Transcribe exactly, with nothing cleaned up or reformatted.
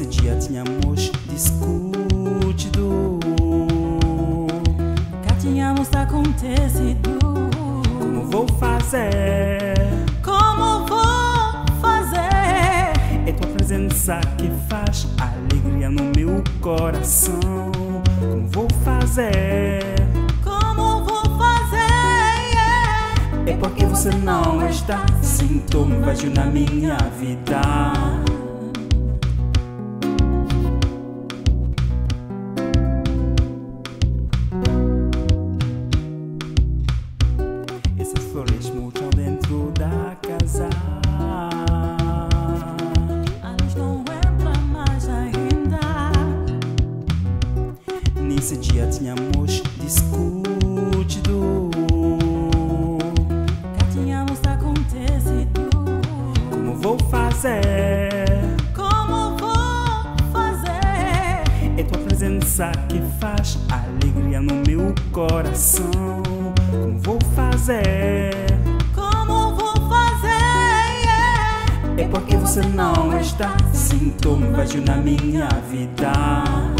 Nesse dia tínhamos discutido, que tínhamos acontecido. Como vou fazer? Como vou fazer? É tua presença que faz alegria no meu coração. Como vou fazer? Como vou fazer? Yeah. É porque você não está. Sinto um vazio na minha vida. Esas flores murchan dentro da casa. A luz não entra mais ainda. Nesse dia tínhamos discutido, que tínhamos acontecido. Como vou fazer? Como vou fazer? É tua presença que faz alegria no meu coração. Como vou fazer? Como vou fazer? Yeah. É porque você não está. Sinto um vazio na minha vida.